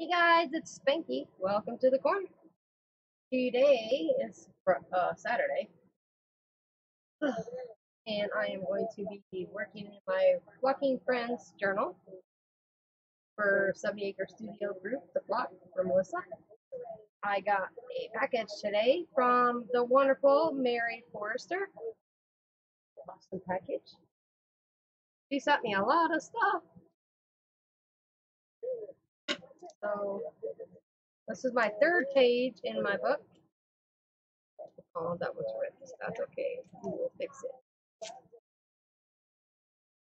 Hey guys, it's Spanky. Welcome to the corner. Today is Saturday, and I am going to be working in my Flocking Friends journal for 70 Acre Studio Group, The Flock, for Melissa. I got a package today from the wonderful Mary Forrester. Awesome package. She sent me a lot of stuff. So, this is my third page in my book. Oh, that was ripped. That's okay. We will fix it.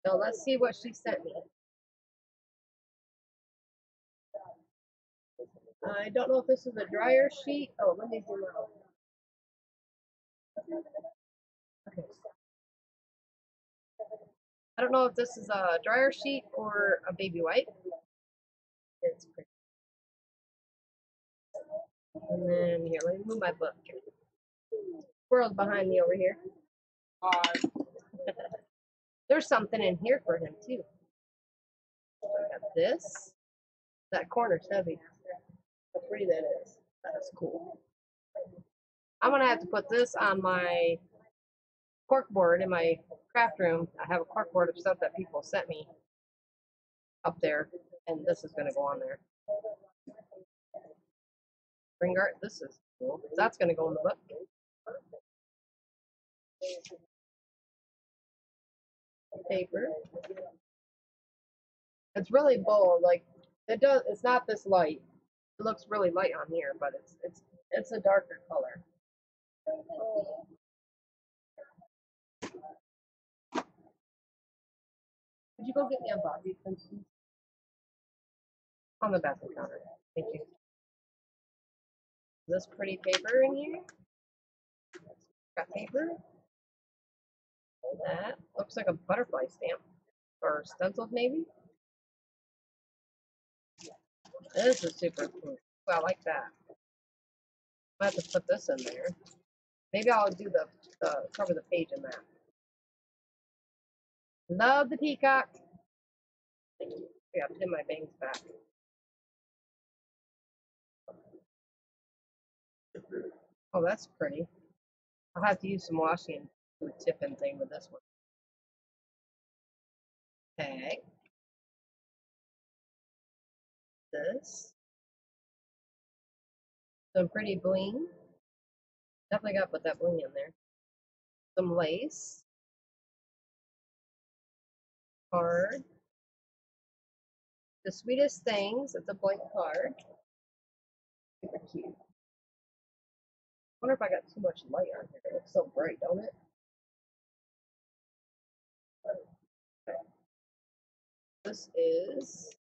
So, let's see what she sent me. I don't know if this is a dryer sheet. Oh, let me zoom out. Okay. I don't know if this is a dryer sheet or a baby wipe. It's pretty. And then here, let me move my book. Squirrel's behind me over here. There's something in here for him too. I got this. That corner's heavy. How pretty that is. That is cool. I'm gonna have to put this on my corkboard in my craft room. I have a corkboard of stuff that people sent me up there, and this is gonna go on there. Ring art, this is cool. That's going to go in the book. Paper. It's really bold. Like it does. It's not this light. It looks really light on here, but it's a darker color. Could you go get me a bobby pin? On the bathroom counter. Thank you. This pretty paper in here. Got paper. That looks like a butterfly stamp or stenciled maybe. This is super cool. I like that. I have to put this in there. Maybe I'll do the cover the page in that. Love the peacock. Yeah, pin my bangs back. Oh, that's pretty. I'll have to use some washi and do a tip and thing with this one. Tag. This. Some pretty bling. Definitely got to put that bling in there. Some lace. Card. The sweetest things. It's a blank card. Super cute. I wonder if I got too much light on here. It looks so bright, don't it? Okay. This is...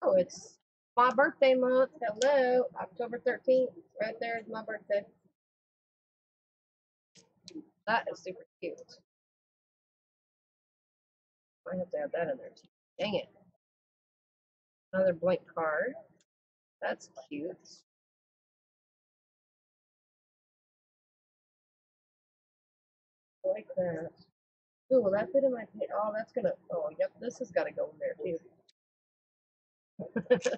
Oh, it's my birthday month. Hello. October 13th. Right there is my birthday. That is super cute. I have to add that in there too. Dang it. Another blank card. That's cute. Like that. Ooh, will that fit in my page? Oh, that's gonna. Oh, yep, this has got to go in there too.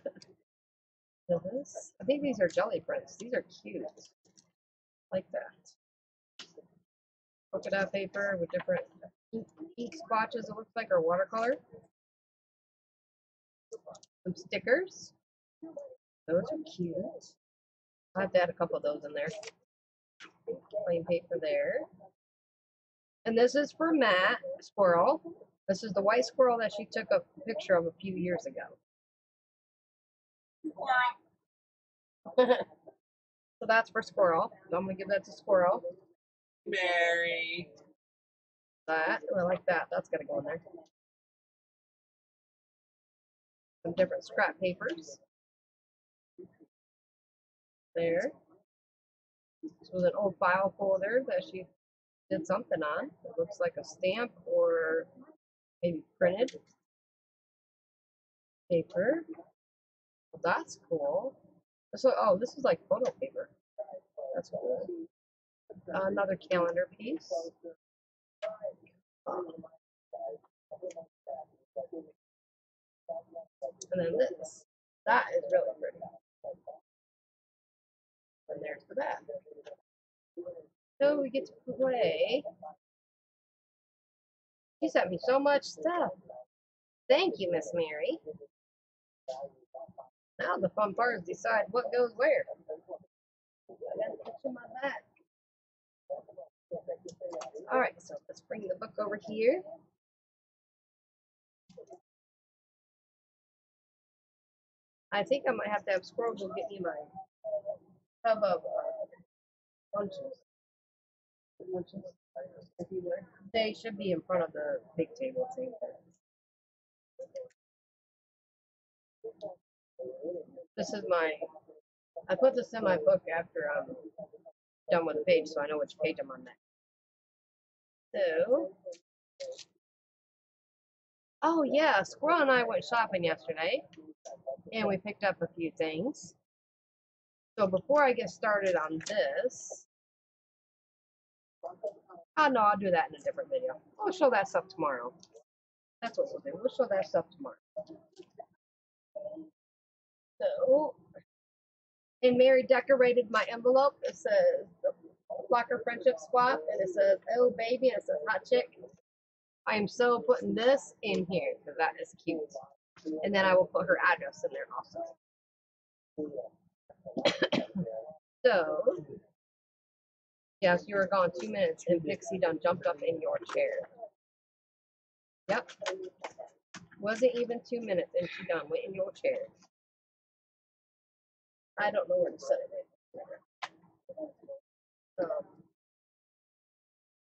This, I think these are jelly prints. These are cute. Like that. Polka-dot paper with different ink splotches. It looks like, or watercolor. Some stickers. Those are cute. I have to add a couple of those in there. Plain paper there. And this is for Matt, Squirrel. This is the white squirrel that she took a picture of a few years ago. So that's for Squirrel. So I'm going to give that to Squirrel. Mary. That. I like that. That's going to go in there. Some different scrap papers. There. This was an old file folder that she did something on. It looks like a stamp or maybe printed paper. Well, that's cool. So, oh, this is like photo paper. That's cool. Another calendar piece. And then this. That is really pretty. And there's the back. So we get to play. You sent me so much stuff. Thank you, Miss Mary. Now the fun part is decide what goes where. I gotta put you in my back. Alright, so let's bring the book over here. I think I might have to have Squirrel go get me my tub of lunches. They should be in front of the big table thing. This is my, I put this in my book after I'm done with the page, so I know which page I'm on next. So, oh yeah, Squirrel and I went shopping yesterday, and we picked up a few things. So before I get started on this, oh no, I'll do that in a different video. We'll show that stuff tomorrow. That's what we'll do. We'll show that stuff tomorrow. So, and Mary decorated my envelope. It says the Flocker Friendship Swap, and it says, oh baby, and it says hot chick. I am so putting this in here because that is cute. And then I will put her address in there also. So, yes, you were gone 2 minutes and Pixie Dunn jumped up in your chair. Yep. Wasn't even 2 minutes and she done went in your chair. I don't know where to set it.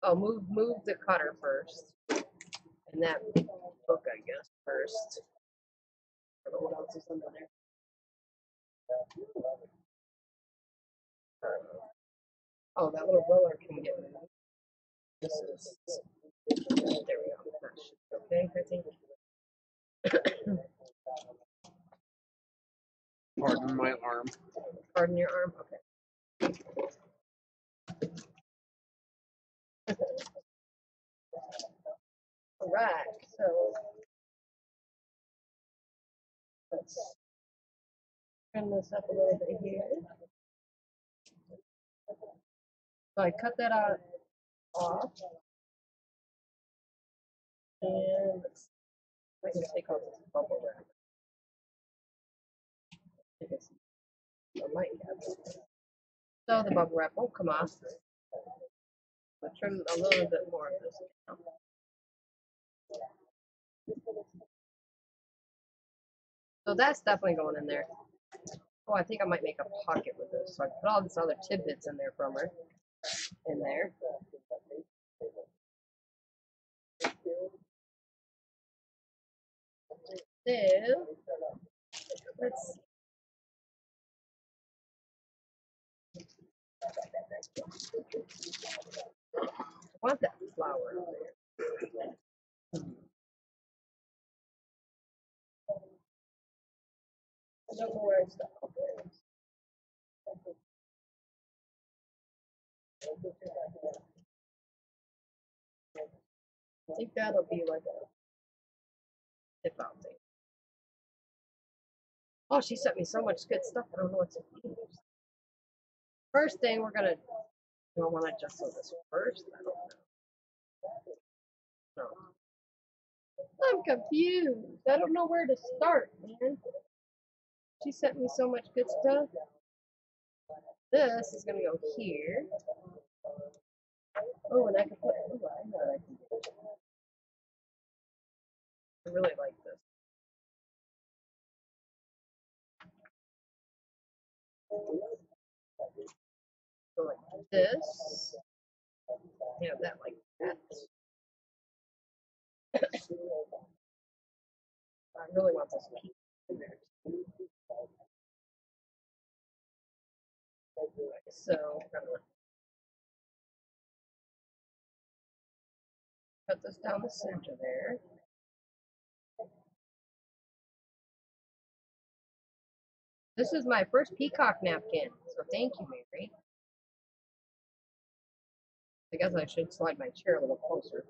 Oh, move the cutter first, and that book, I guess, first. I don't know what else is under there. Oh, that little roller can get moved. This is there. We go. That should be okay, I think. Pardon my arm. Pardon your arm? Okay. Alright, so let's turn this up a little bit here. So I cut that out off. And let's take off this bubble wrap. So the bubble wrap won't come off. I'll trim a little bit more of this now. So that's definitely going in there. Oh, I think I might make a pocket with this. So I put all these other tidbits in there from her. In there. So, let's see. I want that flower over there. I don't know where I stuck all this. I think that'll be like a tip out thing. Oh, she sent me so much good stuff. I don't know what to do. First thing we're gonna. Do I want to adjust this first? I don't know. No. I'm confused. I don't know where to start, man. She sent me so much good stuff. This is gonna go here. Oh, and I can put. Oh, I know what I can do. I really like this. So like this, you know, that like that. I really want this pink in there. So cut this down the center there. This is my first peacock napkin, so thank you, Mary. I guess I should slide my chair a little closer.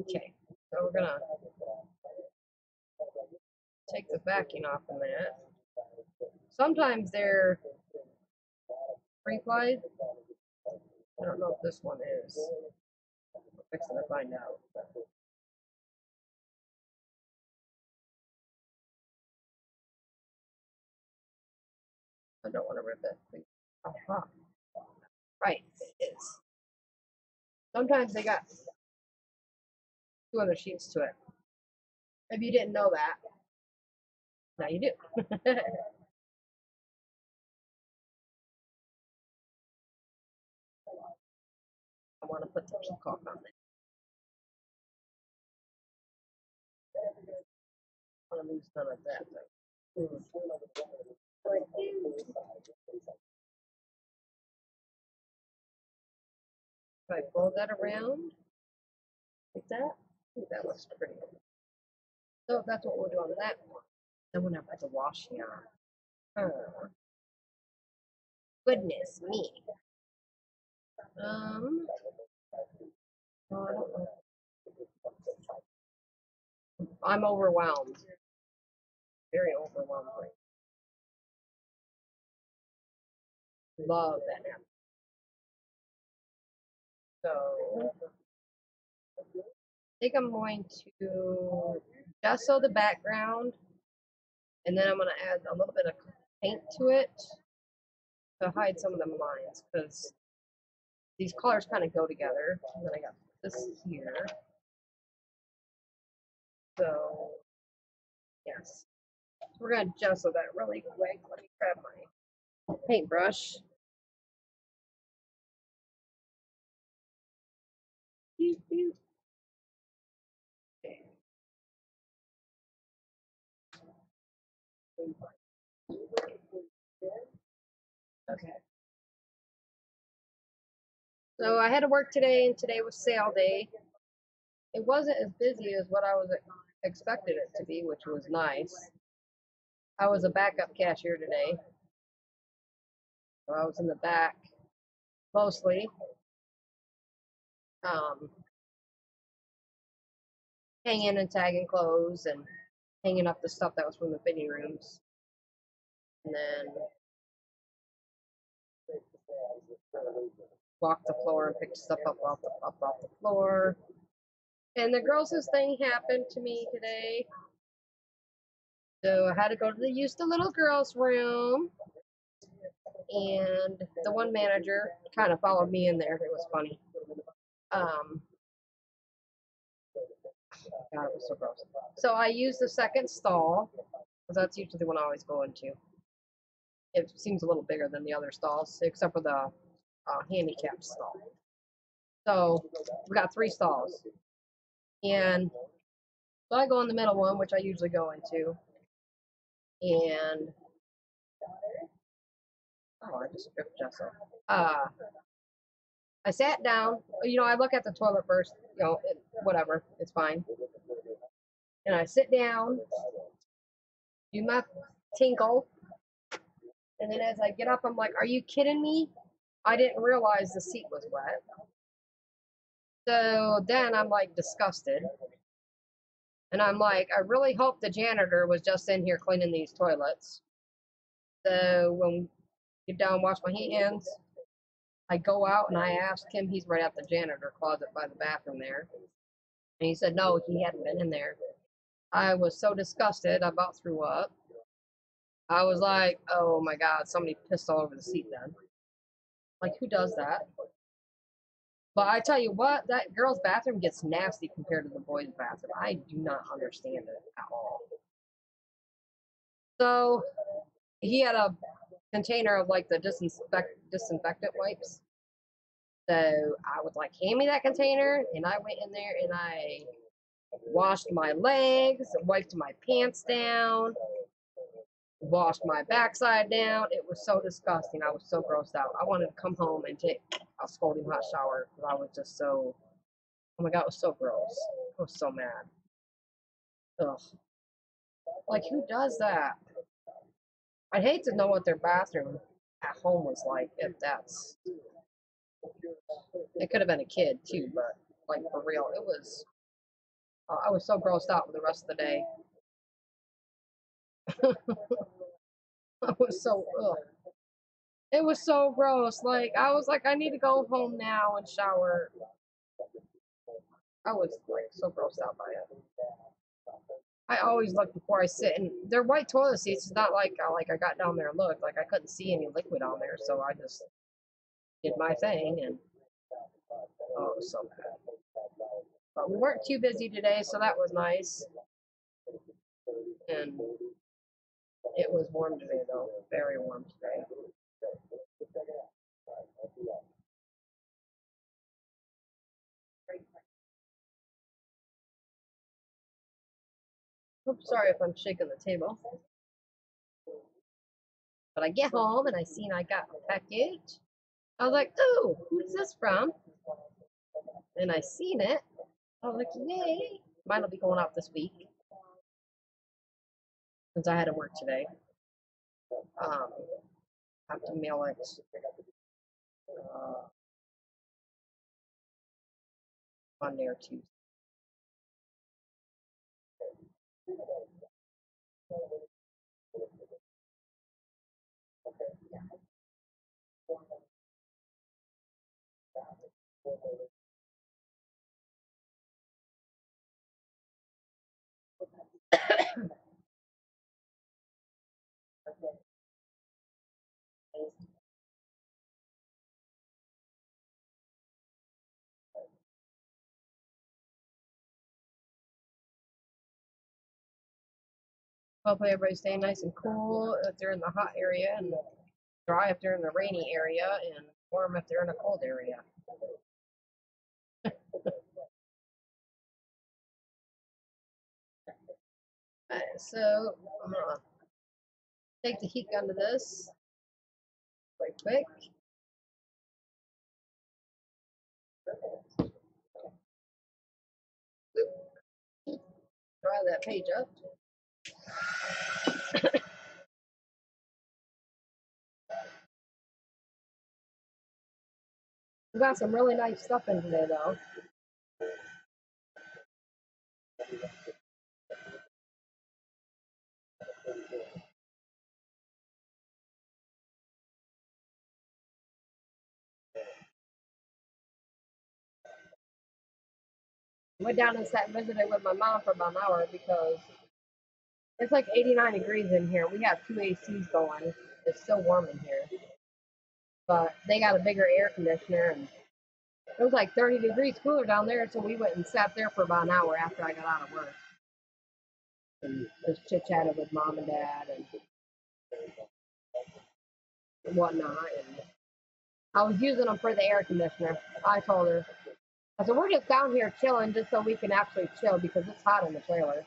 Okay, so we're gonna take the backing off a minute. Sometimes they're pre-plied. I don't know if this one is. I'm fixing to find out. I don't want to rip it. Aha. Right, it is. Sometimes they got two other sheets to it. If you didn't know that, now you do. I want to put some caulk on there. I want to lose none of that though. If I fold that around like that, ooh, that looks pretty. So that's what we'll do on that one. Then we'll have like a wash yarn. Oh. Goodness me. I don't know. I'm overwhelmed. Very overwhelmed. Love that nap. So I think I'm going to gesso the background, and then I'm going to add a little bit of paint to it to hide some of the lines, because these colors kind of go together. And then I got this here. So yes, we're going to gesso that really quick. Let me grab my paintbrush. Okay. So I had to work today, and today was sale day. It wasn't as busy as what I was expected it to be, which was nice. I was a backup cashier today. So I was in the back mostly. Hanging and tagging clothes and hanging up the stuff that was from the fitting rooms. And then walked the floor and picked stuff up off the floor. And the grossest thing happened to me today. So I had to go to the little girl's room. And the one manager kind of followed me in there. It was funny. God, it was so gross. So I used the second stall, because that's usually the one I always go into. It seems a little bigger than the other stalls, except for the handicapped stall. So we got three stalls, and so I go in the middle one, which I usually go into. And oh, I just stripped gesso. I sat down, I look at the toilet first, whatever, it's fine. And I sit down, do my tinkle, and then as I get up, I'm like, are you kidding me? I didn't realize the seat was wet. So then I'm like disgusted. And I'm like, I really hope the janitor was just in here cleaning these toilets. So when I get down and wash my hands, I go out and I ask him, he's right at the janitor closet by the bathroom there. And he said, no, he hadn't been in there. I was so disgusted, I about threw up. I was like, oh my God, somebody pissed all over the seat then. Like, who does that? But I tell you what, that girl's bathroom gets nasty compared to the boys' bathroom. I do not understand it at all. So he had a container of like the disinfectant wipes. So I was like, hand me that container, and I went in there and I washed my legs, wiped my pants down, washed my backside down. It was so disgusting. I was so grossed out. I wanted to come home and take a scalding hot shower, because I was just so, oh my God, it was so gross. I was so mad. Ugh. Like, who does that? I'd hate to know what their bathroom at home was like, if that's... It could have been a kid, too, but, like, for real, it was... I was so grossed out with the rest of the day. I was so ugh. It was so gross. Like, I was like, I need to go home now and shower. I was like so grossed out by it. I always look before I sit, and they're white toilet seats. It's not like I got down there and looked. Like, I couldn't see any liquid on there, so I just did my thing, and oh, it was so bad. But we weren't too busy today, so that was nice. And it was warm today, though. Very warm today. Oops, sorry if I'm shaking the table. But I get home and I seen I got a package. I was like, oh, who's this from? And I seen it. I was like, yay. Mine'll be going out this week, since I had to work today. I have to mail it Monday or Tuesday. Hopefully everybody's staying nice and cool if they're in the hot area, and dry if they're in the rainy area, and warm if they're in a cold area. Alright, so I'm gonna take the heat gun to this right quick. Oop. Dry that page up. We got some really nice stuff in today, though. Went down and sat visiting with my mom for about an hour because it's like 89 degrees in here. We have two ACs going. It's still warm in here. But they got a bigger air conditioner, and it was like 30 degrees cooler down there, so we went and sat there for about an hour after I got out of work. And just chit-chatted with mom and dad and whatnot. And I was using them for the air conditioner. I told her, I said, we're just down here chilling just so we can actually chill because it's hot in the trailer.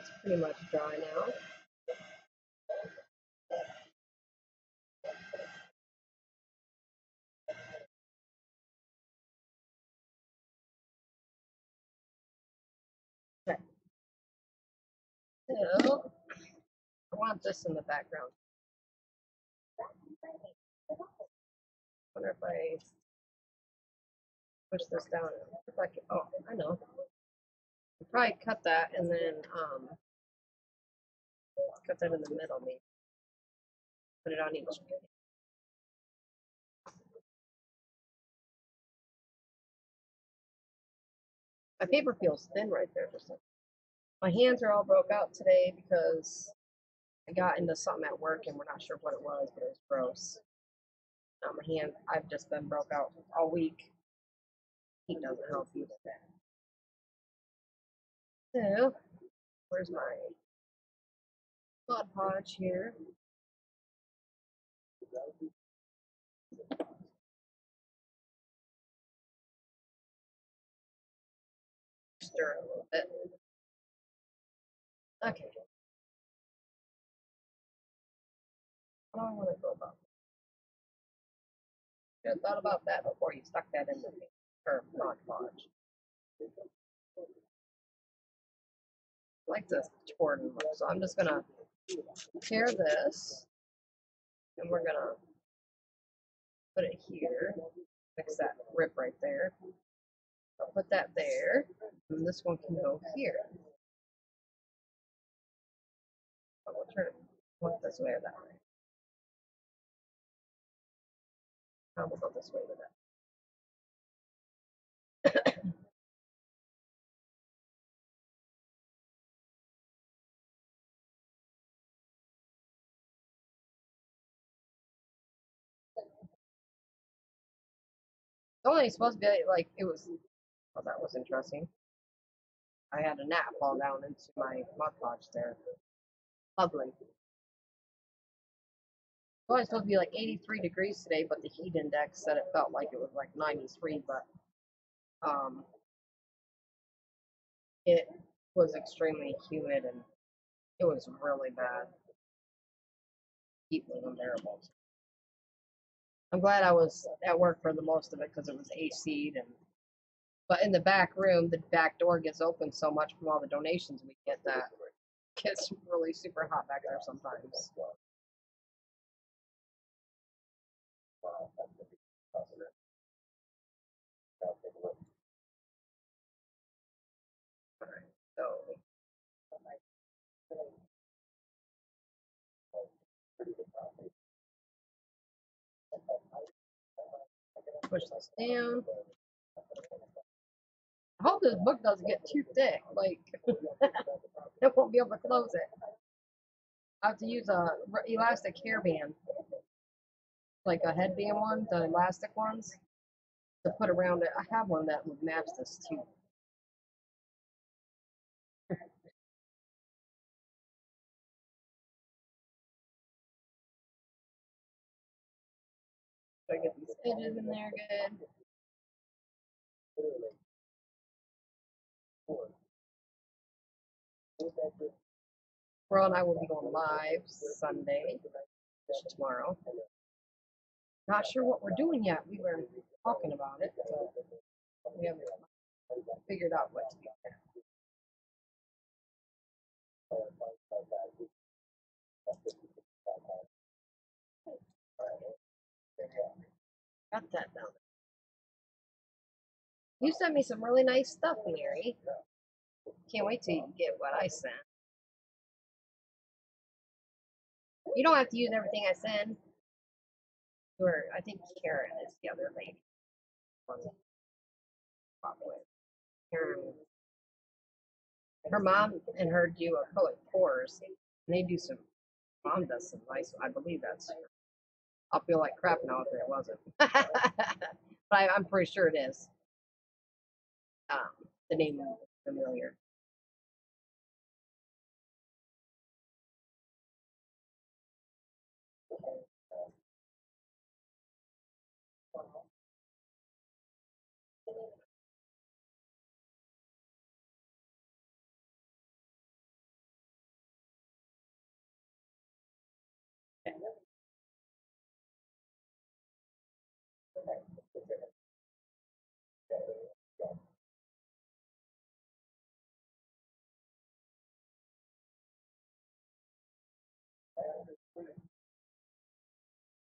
It's pretty much dry now. Okay. So, I want this in the background. I wonder if I push this down. If I can, oh, I know. I'll probably cut that and then cut that in the middle, maybe. Put it on each. My paper feels thin right there for a second. My hands are all broke out today because I got into something at work and we're not sure what it was, but it was gross. Not my hand. I've just been broke out all week. He doesn't help you with that. So, where's my Mod Podge here? Stir it a little bit. Okay. I don't want to go about that. I should have thought about that before you stuck that in the Mod Podge. Like this torn look, so I'm just gonna tear this, and we're gonna put it here, fix that rip right there. I'll put that there, and this one can go here. But we'll turn it one this way or that way. We'll go this way with it. Only supposed to be like it was. Well, that was interesting. I had a gnat fall down into my Mod Podge there, bubbling. It's only supposed to be like 83 degrees today, but the heat index said it felt like it was like 93, but it was extremely humid and it was really bad. Heat was unbearable. I'm glad I was at work for the most of it because it was AC'd, and but in the back room, the back door gets open so much from all the donations we get that it gets really super hot back there sometimes. All right, so. Push this down. I hope this book doesn't get too thick, like it won't be able to close it. I have to use a elastic hairband, like a headband one, the elastic ones, to put around it. I have one that would match this too. So I get these edges in there good. Squirrel and I will be going live Sunday, tomorrow. Not sure what we're doing yet. We were talking about it, but we haven't figured out what to do yet. Got that down. You sent me some really nice stuff, Mary. Can't wait till you get what I sent. You don't have to use everything I send. Or I think Karen is the other lady. Karen. Her mom and her do acrylic pours, and they do some. Mom does some nice. I believe that's. I'll feel like crap now if it wasn't, but I'm pretty sure it is. The name is familiar.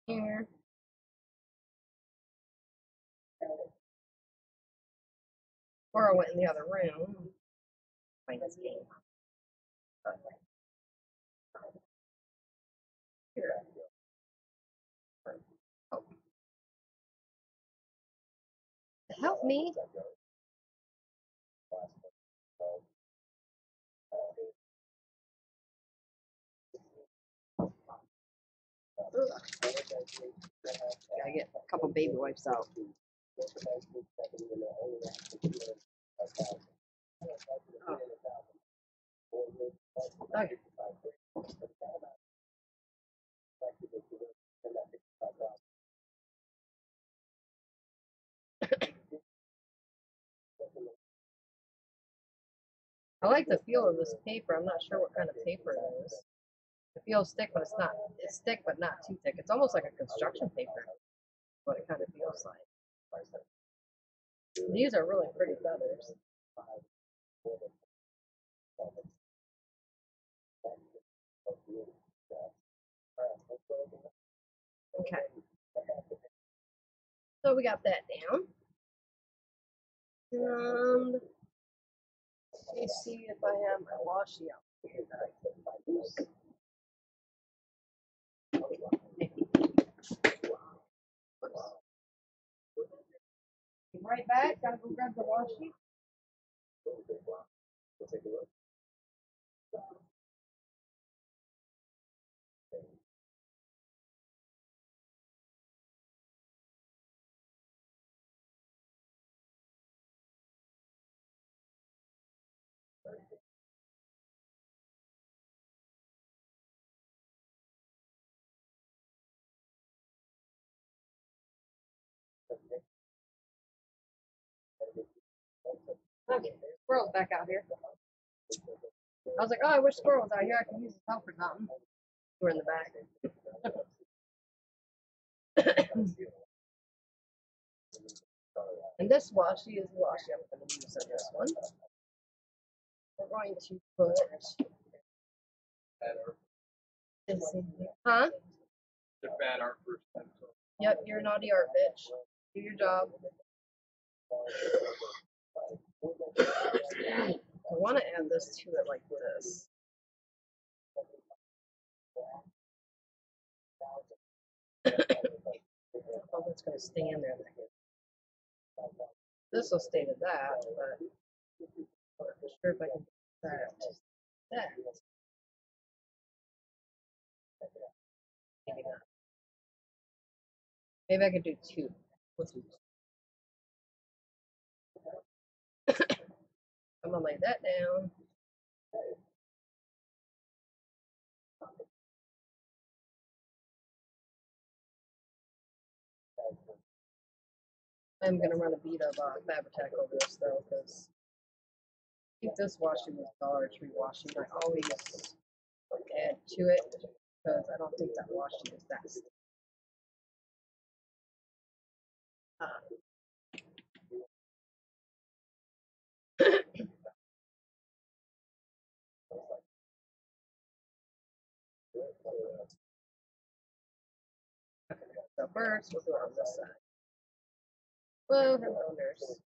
Here. Or I went in the other room. Find this game. Here. Oh. Help me. Ugh. Gotta get a couple baby wipes out. Oh. Okay. I like the feel of this paper. I'm not sure what kind of paper it is. It feels thick, but it's not. It's thick, but not too thick. It's almost like a construction paper. What it kind of feels like. These are really pretty feathers. Okay. So we got that down. Let me see if I have my washi out here that I can use. I'm right back. Gotta go grab the washi. We'll take a look. Okay, Squirrel's back out here. I was like, oh, I wish Squirrel was out here. I can use his help for something. We're in the back. And this washi is the washi I'm going to use on this one. We're going to put this in here. Huh? The bad art person. Yep, you're a naughty art bitch. Do your job. I want to add this to it like this. Oh, it's going to stay in there. This will stay to that, but I'm not sure if I can do that. Just that. Maybe not. Maybe I could do two. Let's do two. I'm gonna lay that down. I'm gonna run a bead of Fabri-Tac over this though, because I think this washing was Dollar Tree washing. I always add to it because I don't think that washing is that stiff. So first, we'll do it on this side. Well, hello, nurse.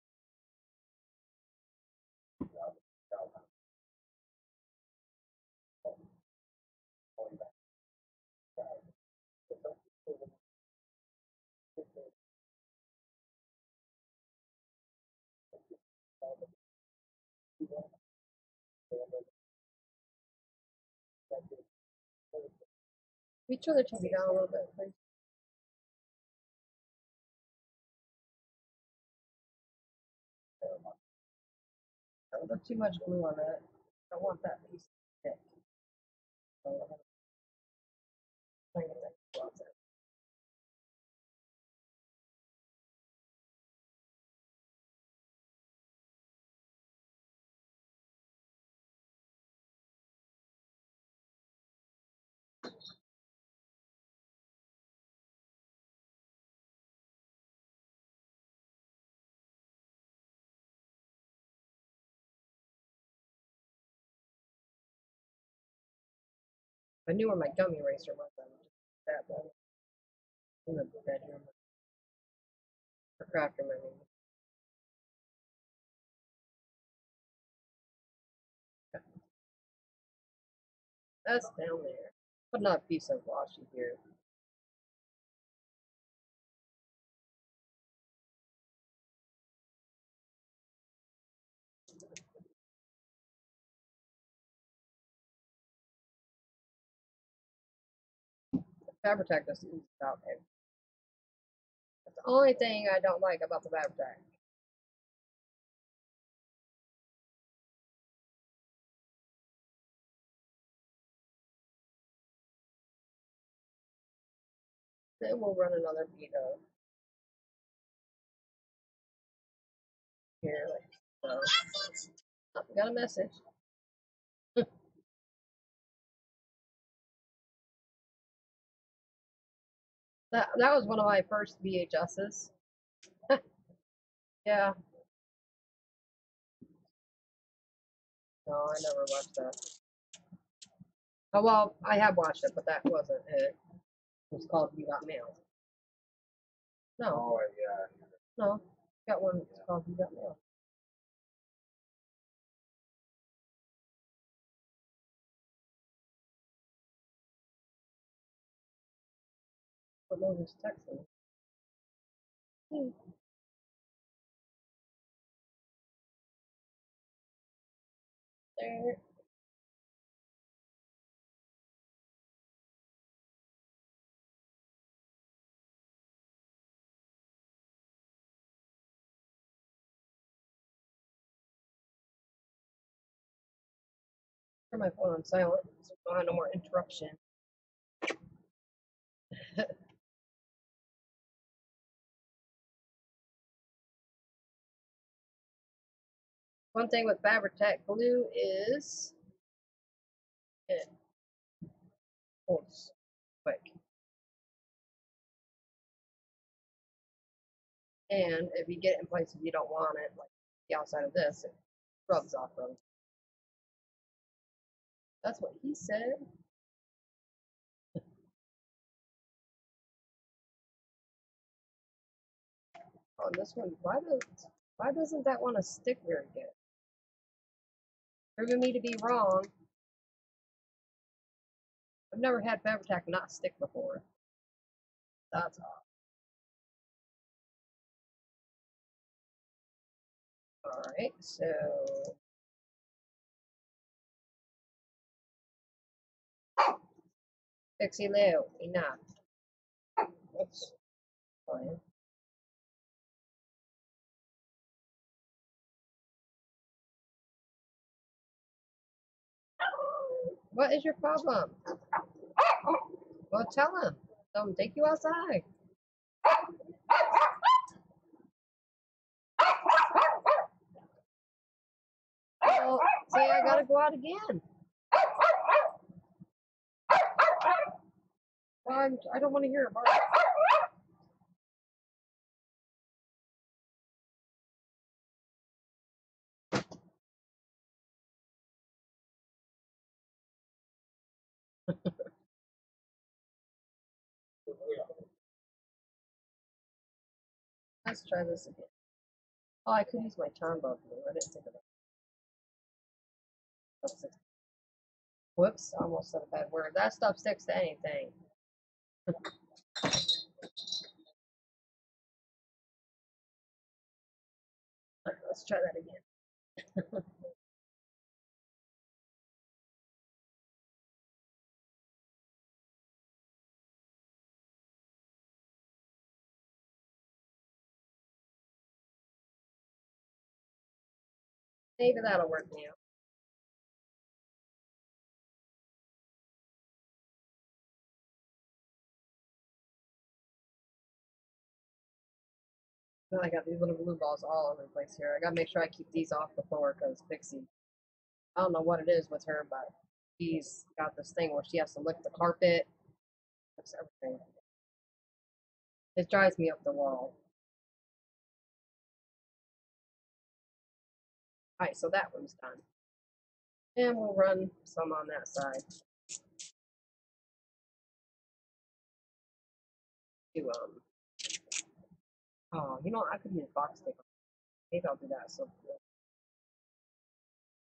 Reach your other TV down a little bit, please. I don't put too much glue on that. I want that piece to stick. So I'm gonna try and get that glue off there. I knew where my gummy eraser was. I would just that one in the bedroom or craft room. I mean, that's down there. Put another piece of washi here. Fabri-Tac doesn't use it out there. That's the only thing I don't like about the Fabri-Tac. Then we'll run another bead of here, like so. Oh, we got a message. That was one of my first VHSs. Yeah. No, I never watched that. Oh, well, I have watched it, but that wasn't it. It was called You Got Mail. No. Oh, yeah. No. Got one that's called You Got Mail. But no, there's Texas. Hmm. There. Turn my phone on silent so I have no more interruption. One thing with Fabri-Tac glue is it holds quick. And if you get it in places you don't want it, like the outside of this, it rubs off of it. That's what he said. On this one, why doesn't that want to stick very good? Proving me to be wrong. I've never had Fabri-Tac not stick before. That's odd. Alright, so Pixie Lou, enough. Oops. Fine. What is your problem? Well, tell him. Tell him take you outside. Well, say I gotta go out again. Well, I don't want to hear it, Mark. Let's try this again. Oh, I could use my charm bubble. I didn't think about it. Whoops, I almost said a bad word. That stuff sticks to anything. Alright, let's try that again. Maybe that'll work now. Now I got these little blue balls all over the place here. I gotta make sure I keep these off the floor because Pixie, I don't know what it is with her, but she's got this thing where she has to lick the carpet, licks everything. It drives me up the wall. Alright, so that one's done. And we'll run some on that side. Oh, you know what? I could use box tape. Maybe I'll do that. So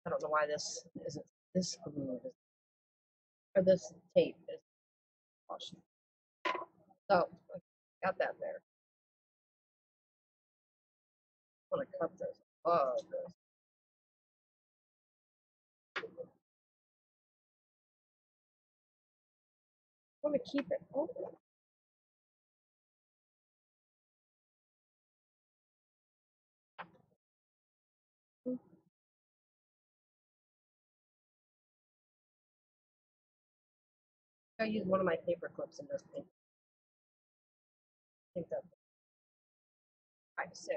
I don't know why this isn't this glue or this tape is. Oh, shoot. So got that there. I want to cut this. Oh, this. I want to keep it open. I use one of my paper clips in this thing. I think that. Alright, so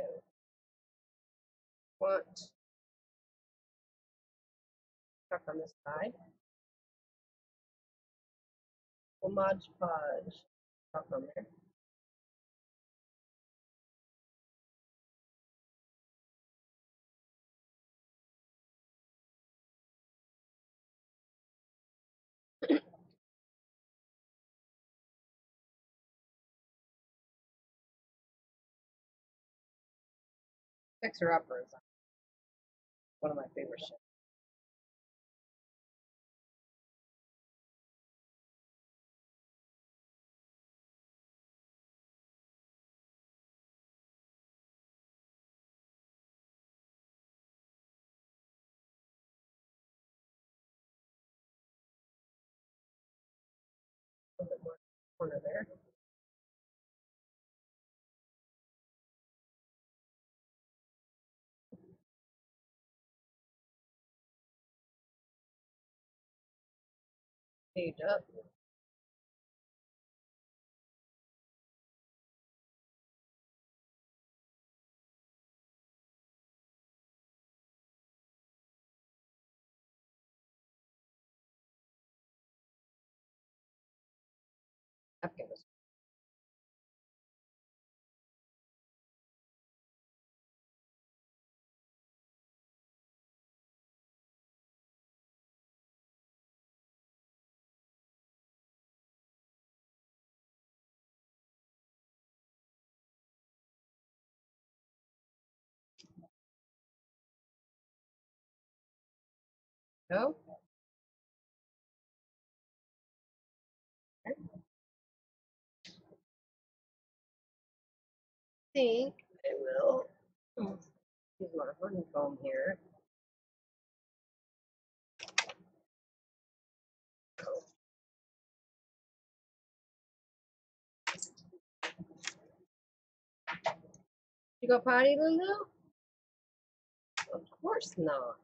want stuck on this side. Mod Podge up on there. Fixer Upper is one of my favorite shows. A little bit more corner there. Page up. No. I think I will use my honeycomb here. You go potty, Leeloo? Of course not.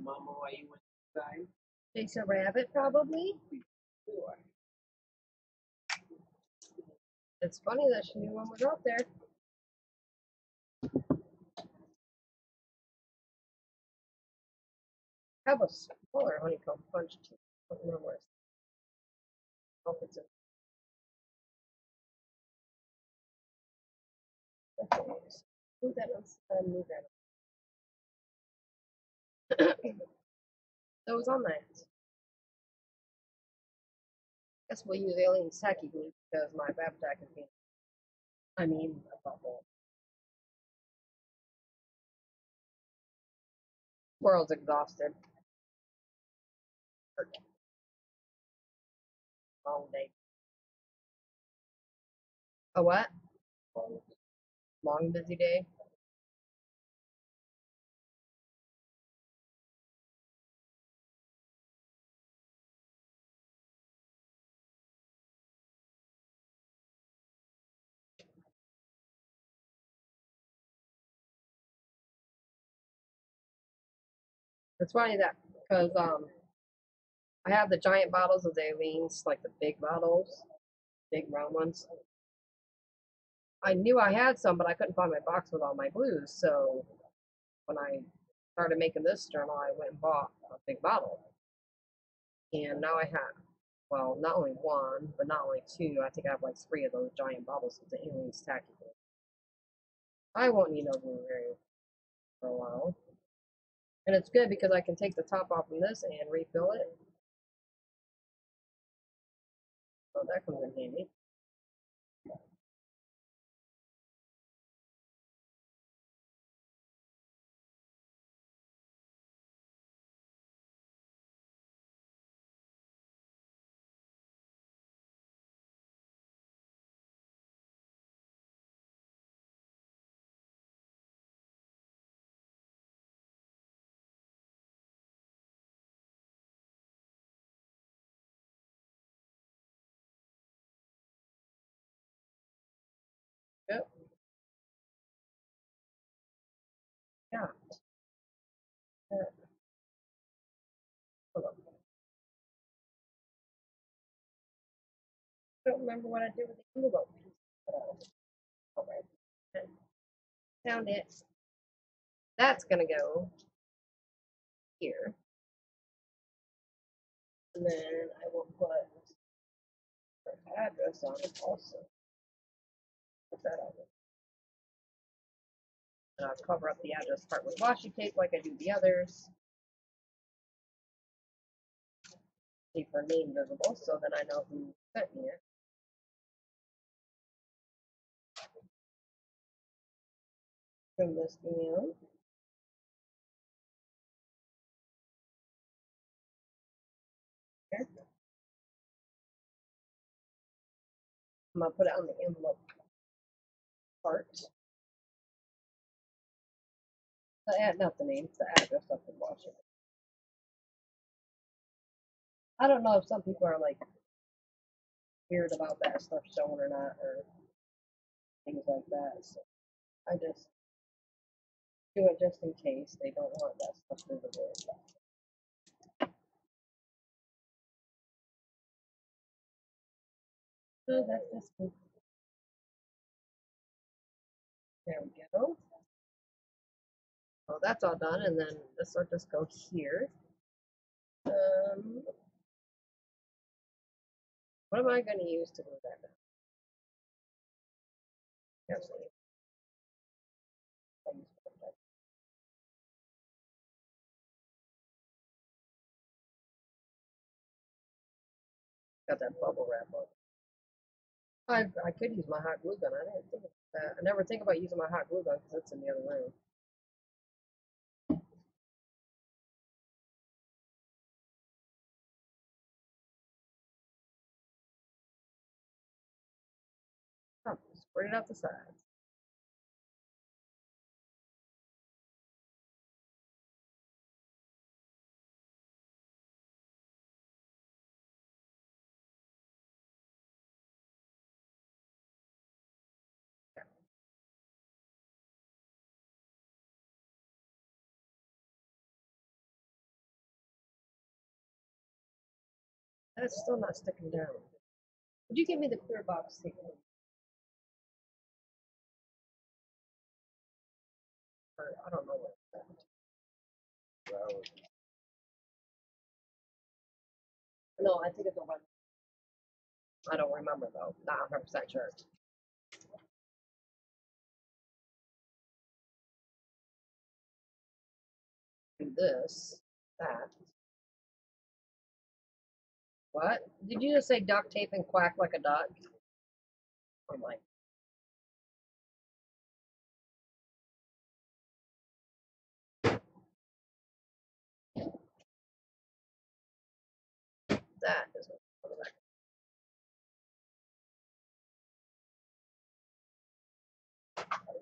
Mama, why you went inside? Chase a rabbit, probably. Sure. It's funny that she knew one was out there. Have a smaller honeycomb punch too. I don't know where it's. I hope it's in. Move that on. Move that on. Those on that. Guess we'll use Aileen's tacky glue because my Fabri-Tac is being, I mean, a bubble. Squirrel's exhausted. Long day. A what? Long busy day. It's funny that because I have the giant bottles of Aileen's, like the big bottles, big round ones. I knew I had some, but I couldn't find my box with all my glues. So when I started making this journal, I went and bought a big bottle. And now I have, well, not only one, but not only two. I think I have like 3 of those giant bottles of the Aileen's tacky glue. I won't need no glue very for a while. And it's good because I can take the top off of this and refill it. So that comes in handy. Yep. Yeah. Hold on. I don't remember what I did with the envelope piece, but all right. Okay. Found it. That's gonna go here. And then I will put her address on it also. That on it. And I'll cover up the address part with washi tape like I do the others. Keep her name visible so that I know who sent me it. from this email. Okay. I'm going to put it on the envelope part. Not the name, the address up in Washington. I don't know if some people are like weird about that stuff shown or not, or things like that. So I just do it just in case they don't want that stuff visible. So that's this one. There we go. So that's all done, and then this will just go here. What am I going to use to do that now? Got that bubble wrap on. I could use my hot glue gun. I didn't think about that. I never think about using my hot glue gun because it's in the other room. Spread it out the sides. Yeah. That's still not sticking down. Would you give me the clear box thing? I don't know what that is. No, I think it's the one. I don't remember though. Not 100% sure. Do this. That. What? Did you just say duct tape and quack like a dog? I'm like. That is what I'm talking about.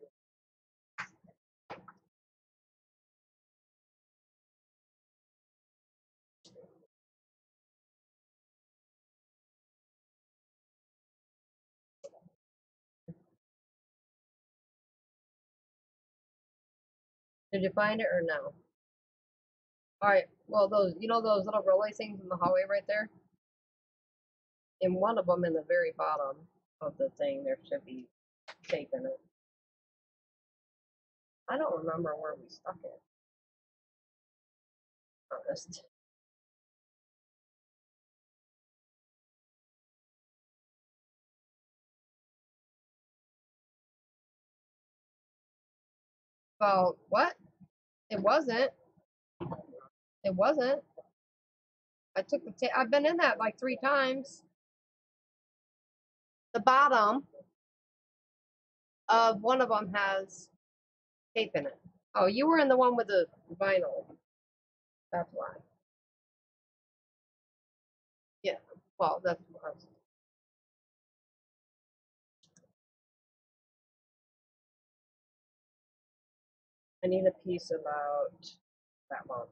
Did you find it or no? All right, well, those, you know, those little relay things in the hallway right there? In one of them, in the very bottom of the thing, there should be tape in it. I don't remember where we stuck it. Honest. Well, what? It wasn't. It wasn't. I took the tape. I've been in that like 3 times. The bottom of one of them has tape in it. Oh, you were in the one with the vinyl. That's why. Yeah. Well, that's what I was. I need a piece about that one.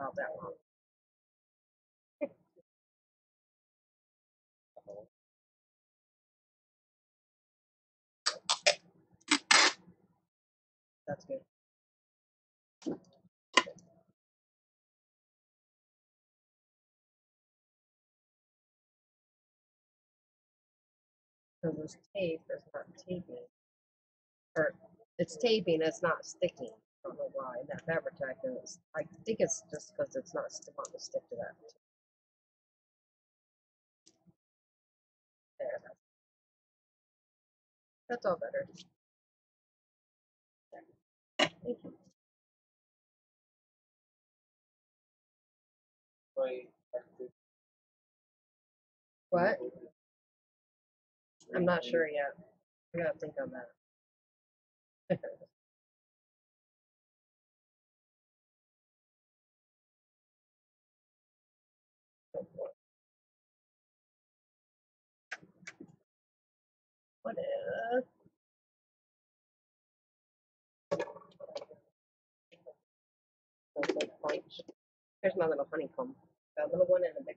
About that long. That's good. So this tape is not taping, or it's taping, it's not sticking. I don't know why that Fabri-Tac is. I think it's just because it's not wanting to stick to that. There, that's all better. There. Thank you. What? I'm not sure yet. I gotta think on that. Whatever. Here's my little honeycomb. Got a little one and a big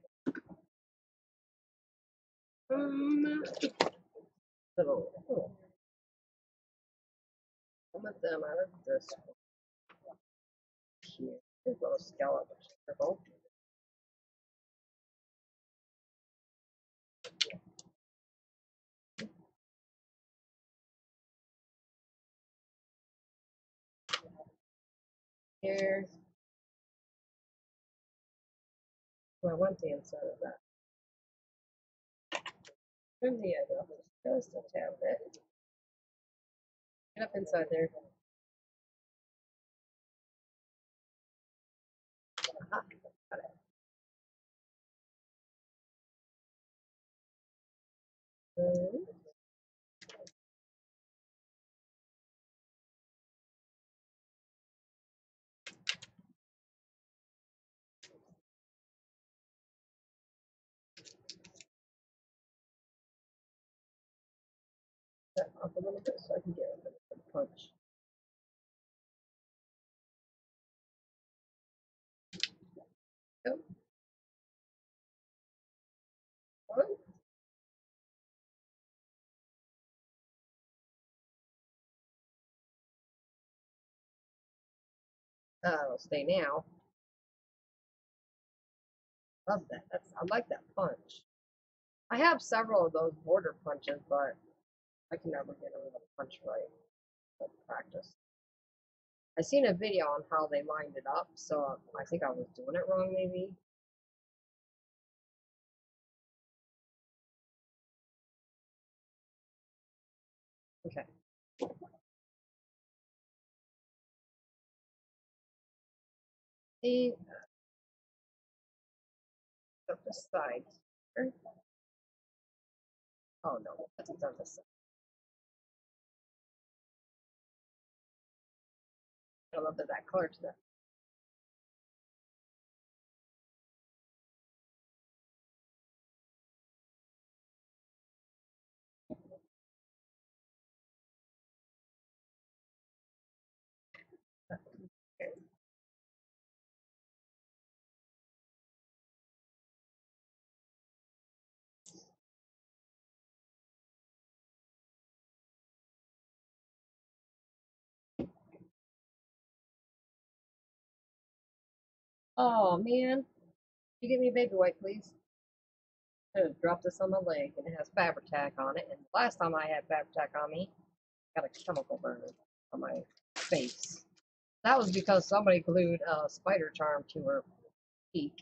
one. Little. Oh. Some of them out of this one. Here. This little scallop circle. Here's. Well, I want the inside of that. Turn the edge off just a tad bit. Get up inside there. Aha, got it. That off a little bit so I can get a little bit of punch. Go. One. That'll stay now. Love that. I like that punch. I have several of those border punches, but I can never get a little punch right with practice. I seen a video on how they lined it up, so I think I was doing it wrong, maybe. Okay. See, up the side here. Oh no, that's on the side. I love that color to that. Oh man, you get me a baby wipe, please? I could have dropped this on my leg, and it has Fabri-Tac on it. And the last time I had Fabri-Tac on me, I got a chemical burn on my face. That was because somebody glued a spider charm to her cheek.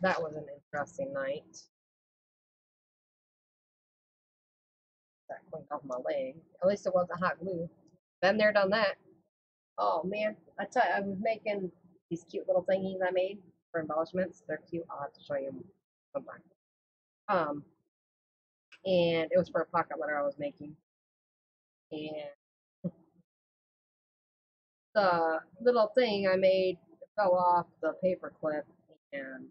That was an interesting night. That cleaned off my leg. At least it wasn't hot glue. Been there, done that. Oh man, I tell you, I was making these cute little thingies I made for embellishments. They're cute. I'll have to show you sometime. And it was for a pocket letter I was making, and the little thing I made fell off the paper clip and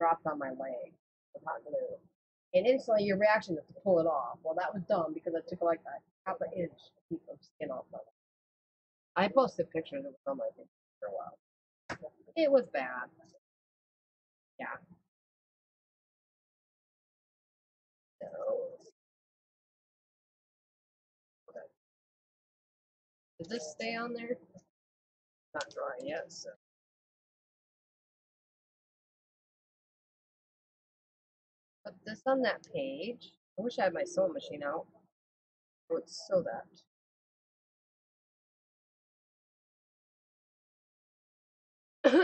dropped on my leg with hot glue. And instantly your reaction is to pull it off. Well, that was dumb because I took like a half an inch piece of skin off of it. I posted pictures of it on my thing for a while. It was bad. Yeah. So. Okay. Did this stay on there? Not dry yet, so. Put this on that page. I wish I had my sewing machine out. I would sew that. We're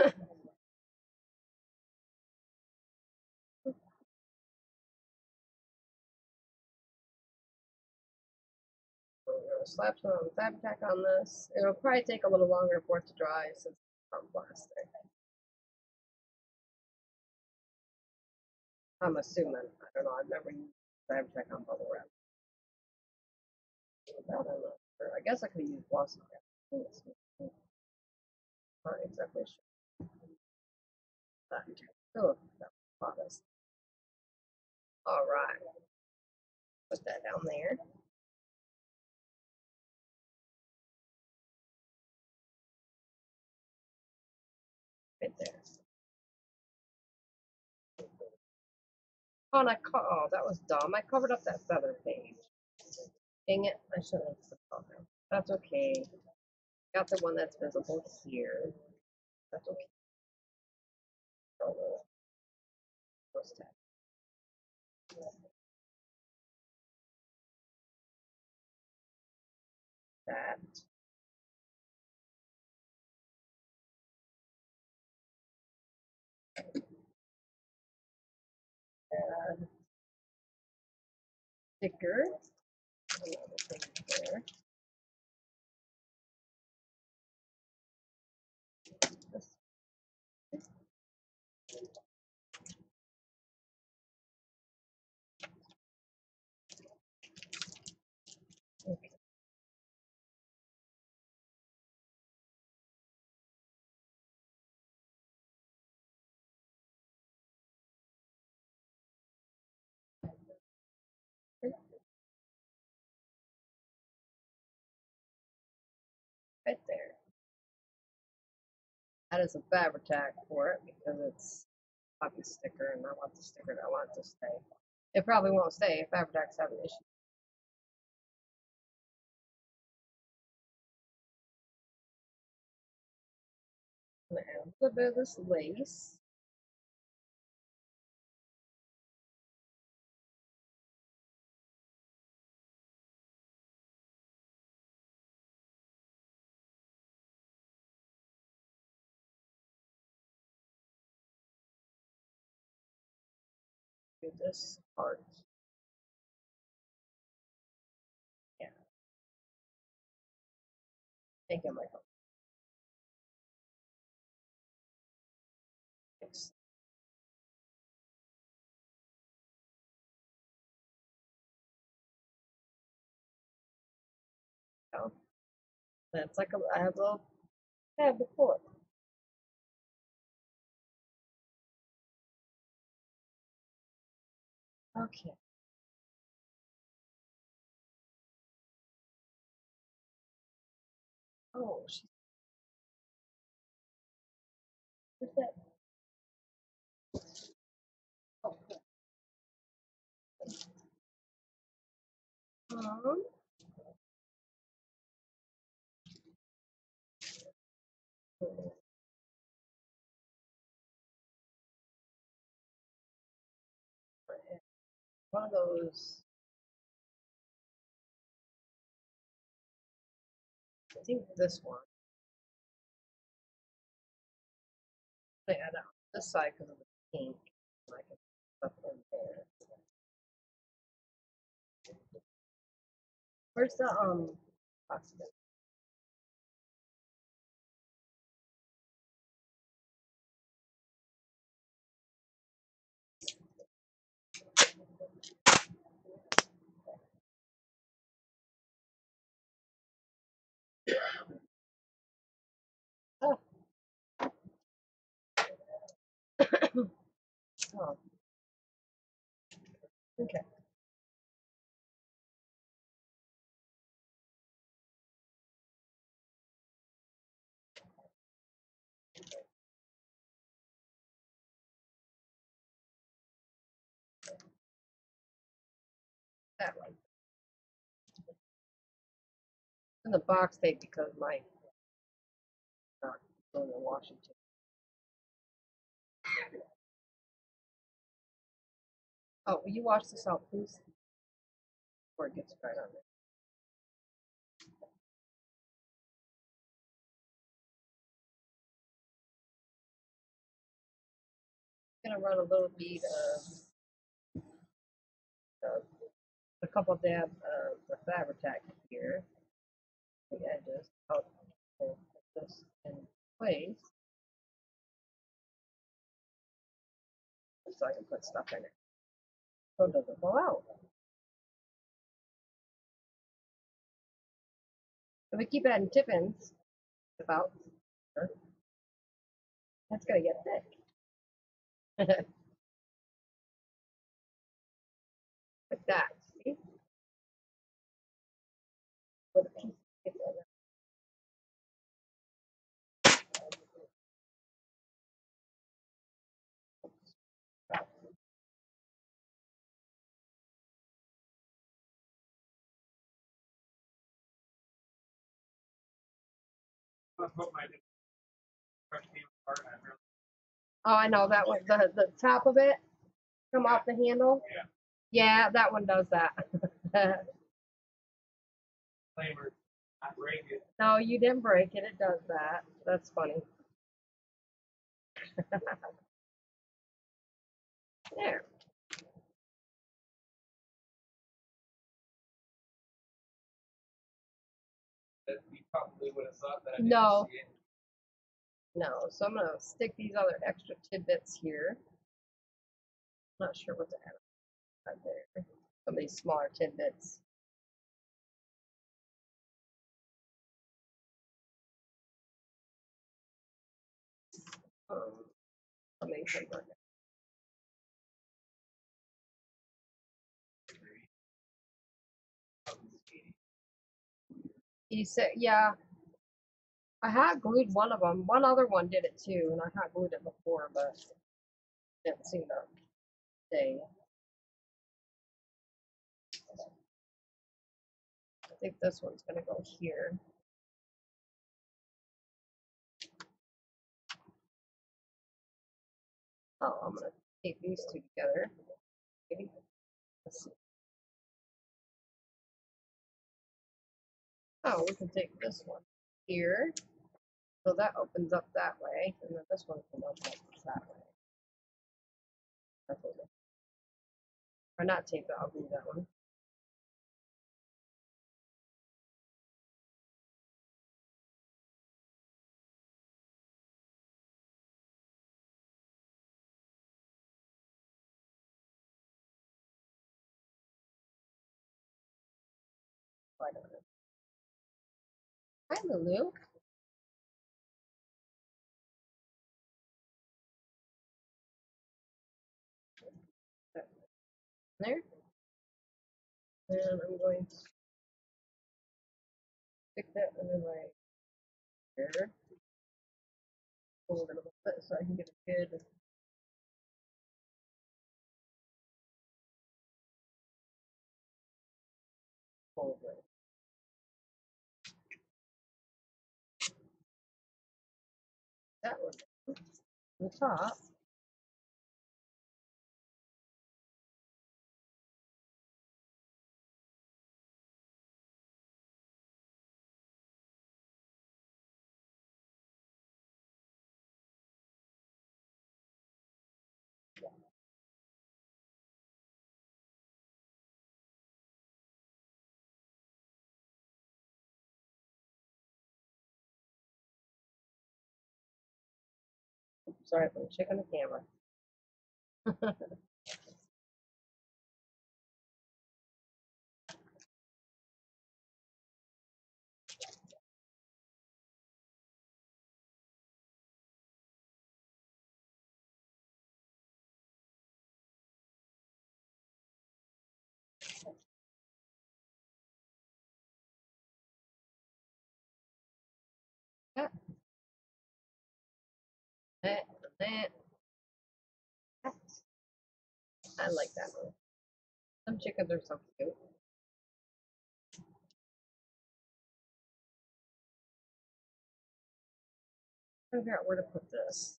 gonna slap some Fabri-Tac on this. It'll probably take a little longer for it to dry since it's on plastic. I'm assuming. I don't know. I've never used Fabri-Tac on bubble wrap. I guess I could use Blossom wrap. Not exactly sure. Not entirely sure if that would bother us. All right. Put that down there. Right there. Oh, and oh, that was dumb. I covered up that feather page. Dang it, I should have put it on there. That's okay. Got the one that's visible here. That's okay. Oh, what's that? That. Sticker. Another thing there. Right there. That is a Fabri-Tac for it because it's a pocket sticker and I want the sticker that I want to stay. It probably won't stay if Fabri-Tacs have an issue. I'm going to add a little bit of this lace. Do this part. Yeah. Thank you, Michael. Thanks. Oh. That's like a, I have a little tab before. Okay. Oh, she's. Where's that? Oh, good. One of those, I think this one. I add on this side because of the pink. I can put in there. Where's the box? Oh. Oh. Okay. That one. In the box tape because my going to Washington. Oh, will you wash this out, please? Before it gets right on there. I'm going to run a little bead of a couple dabs of the Fabri-Tac here. The edges. Oh, okay. Put this in place so I can put stuff in it. phone doesn't go out. If we keep it in Tiffin's, about, that's going to get thick. Like that, see? With a piece of paper in there. Oh, I know that one. The top of it come off the handle. Yeah, that one does that. No, you didn't break it. It does that. That's funny. There. Probably would have thought that I didn't see it. No, so I'm going to stick these other extra tidbits here. I'm not sure what to add there. Some of these smaller tidbits. You said, yeah, I hot glued one of them. One other one did it too, and I hot glued it before, but it didn't seem to stay. I think this one's going to go here. Oh, I'm going to tape these two together. Maybe. Let's see. Oh, we can take this one here, so that opens up that way, and then this one can open up that way. That's okay. Or not tape it, I'll do that one. Oh, I don't know. Hi, Leeloo. There. And I'm going to stick that under my hair. Pull it a little bit so I can get a good. Pull it. That one on the top. Sorry, I'm checking the camera. I like that one. Some chickens are so cute. I figure out where to put this.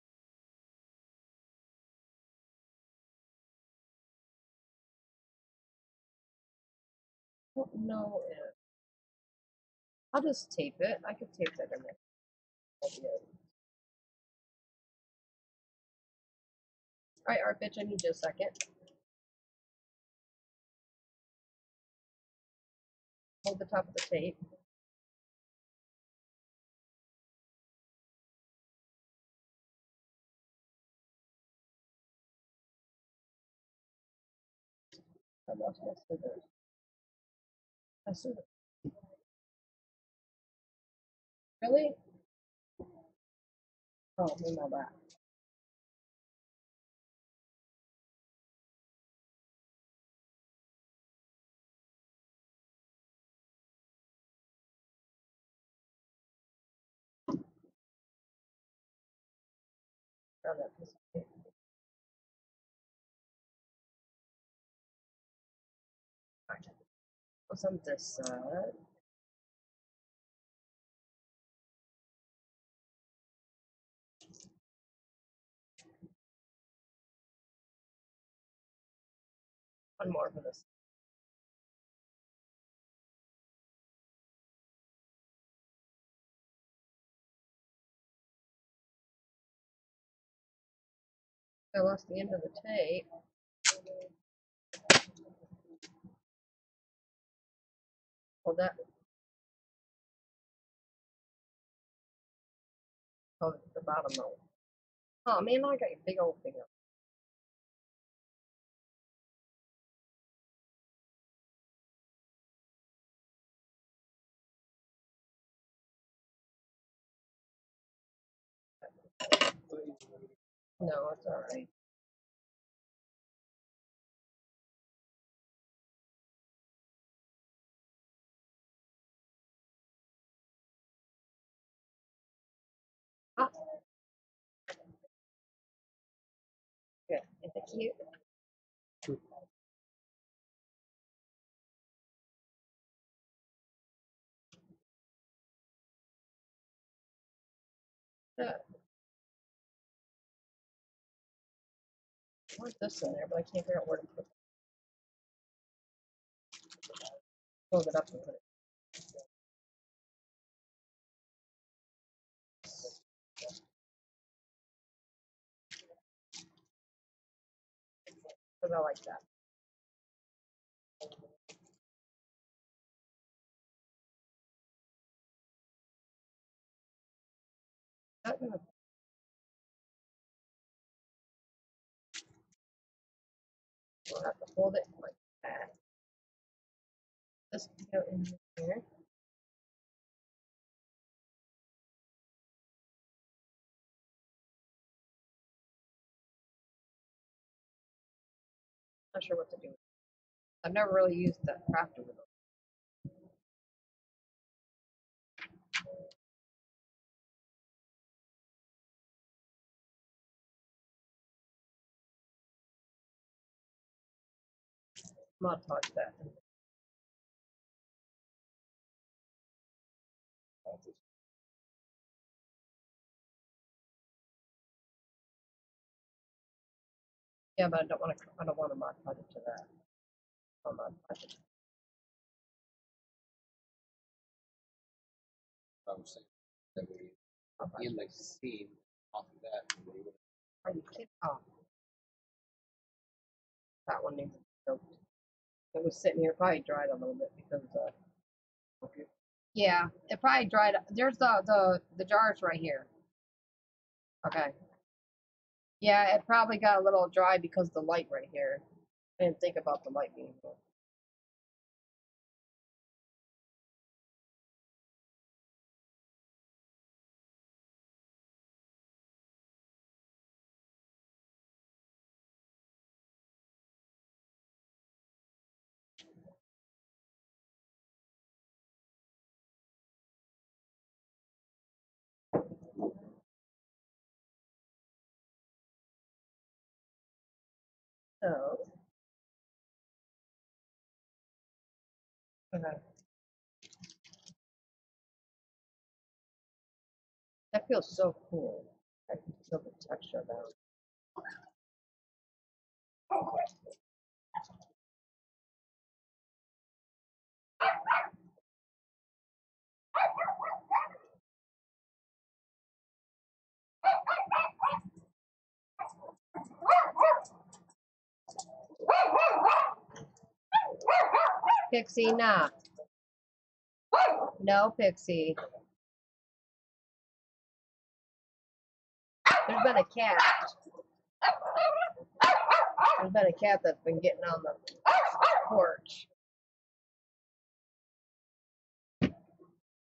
I don't know if I'll just tape it. I could tape that in there. All right, Art Bitch, I need you a second. Hold the top of the tape. I lost my scissors. My scissors. Really? Oh, we know that. Grab that piece of paper. Alright. What's on this side? One more for this. I lost the end of the tape. Well, that. Oh, the bottom one. Oh man, I got your big old finger. No, it's all right. Ah. Good. Is it cute? Sure. I want this in there, but I can't figure out where to put it. Fold it up and put it. Because I like that. That would we'll have to hold it like that. This can go in here. Not sure what to do with it. I've never really used that crafter with it. Mod Podge that. Yeah, but I don't want to Mod Podge it to that. I'll Mod Podge it. I was saying that we need like seam off of that. Are you kidding? Oh. That one needs to be soaked. It was sitting here, probably dried a little bit because okay. Yeah, it probably dried. There's the jars right here. Okay. Yeah, it probably got a little dry because the light right here. I didn't think about the light being here. So, okay. That feels so cool. I can feel the texture of that. Oh. Pixie, nah. No, Pixie. There's been a cat. There's been a cat that's been getting on the porch.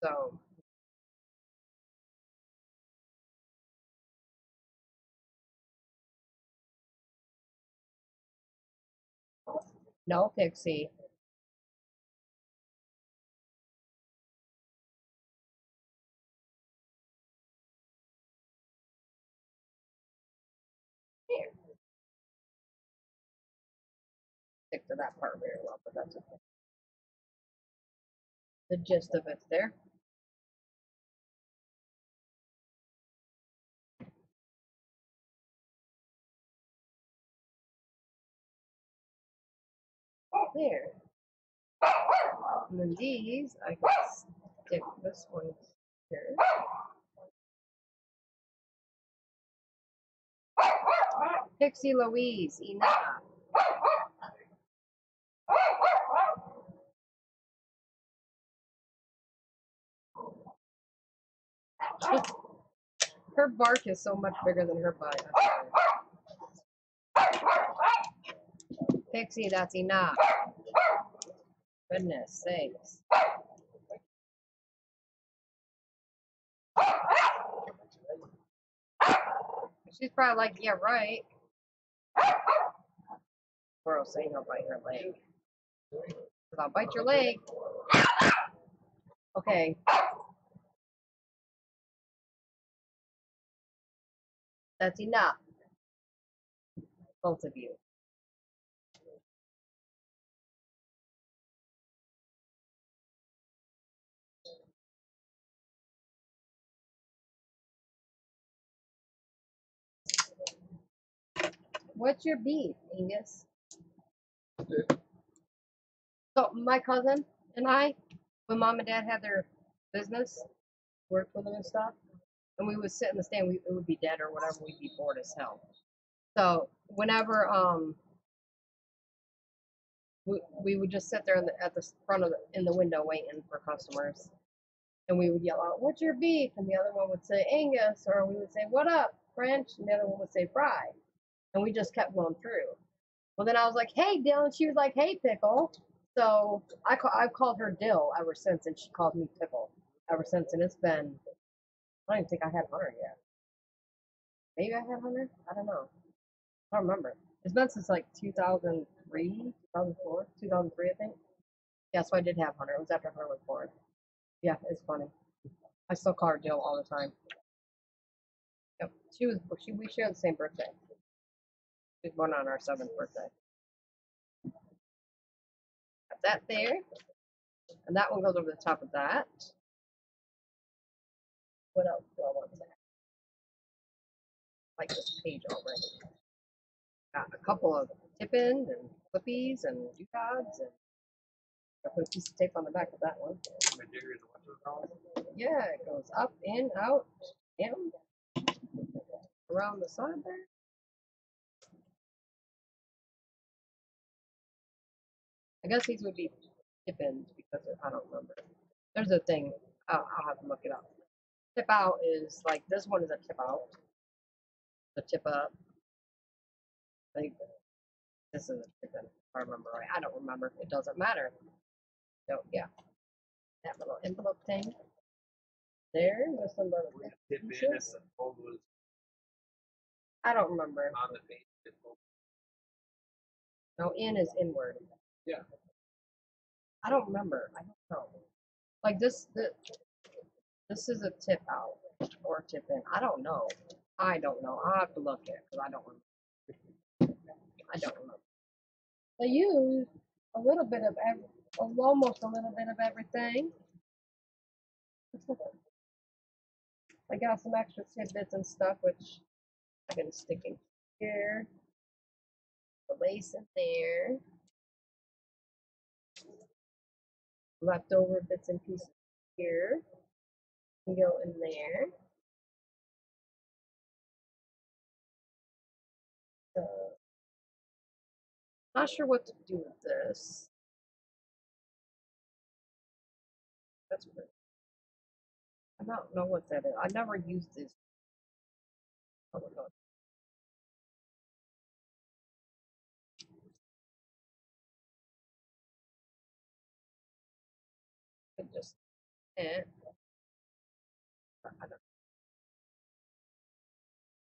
So. No, Pixie. Here. Stick to that part very well, but that's okay. The gist of it's there. There. And then these, I can stick this one here. Pixie Louise, enough. Her bark is so much bigger than her butt. Pixie, that's enough. Goodness sakes. She's probably like, yeah, right. Squirrel saying he'll bite her leg. Because I'll bite your leg. Okay. That's enough. Both of you. What's your beef, Angus? Yeah. So my cousin and I, when mom and dad had their business, worked with them and stuff, and we would sit in the stand. It would be dead or whatever. We'd be bored as hell. So whenever we would just sit there in the, at the front of the, in the window waiting for customers, and we would yell out, "What's your beef?" And the other one would say Angus, or we would say, "What up, French?" And the other one would say fry. And we just kept going through. Well, then I was like, "Hey, Dill," and she was like, "Hey, Pickle." So I've called her Dill ever since, and she called me Pickle ever since. And it's been, I don't even think I had Hunter yet. Maybe I had Hunter? I don't know. I don't remember. It's been since like 2003, 2004, 2003, I think. Yeah, so I did have Hunter. It was after Hunter was born. Yeah, it's funny. I still call her Dill all the time. Yep, we share the same birthday. One on our 7th birthday. Got that there, and that one goes over the top of that. What else do I want to add? I like this page already. Got a couple of tippins and flippies and doodads, and I put a piece of tape on the back of that one. Yeah, it goes up, in, out, down, around the side there. I guess these would be tip-ins because I don't remember. There's a thing. I'll have to look it up. Tip out is like this one is a tip out. The tip up. I think this is a tip in. If I remember right. I don't remember. It doesn't matter. So yeah, that little envelope thing. There. There's some little tip in. I don't remember. On the page. No, in is inward. Yeah. I don't remember. I don't know. Like this is a tip out or tip in. I don't know. I'll have to look at it because I don't remember. They use a little bit of every, almost a little bit of everything. I got some extra tidbits and stuff, which I can stick in here. The lace in there. Leftover bits and pieces here can go in there. So, not sure what to do with this. That's weird. I don't know what that is. I never used this. Oh my god. it. I don't know.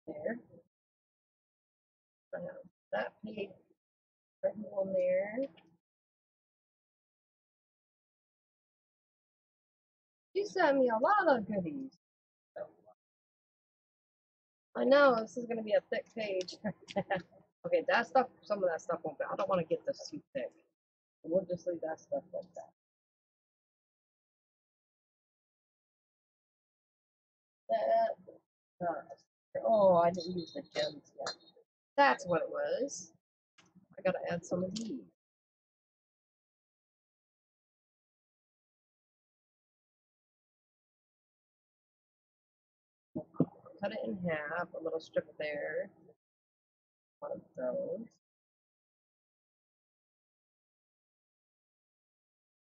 There. So that page, right on there. She sent me a lot of goodies. I know this is going to be a thick page. Okay, that stuff, some of that stuff won't be. I don't want to get this too thick. We'll just leave that stuff like that. Oh, I didn't use the gems yet. That's what it was. I gotta add some of these. Cut it in half, a little strip there. One of those.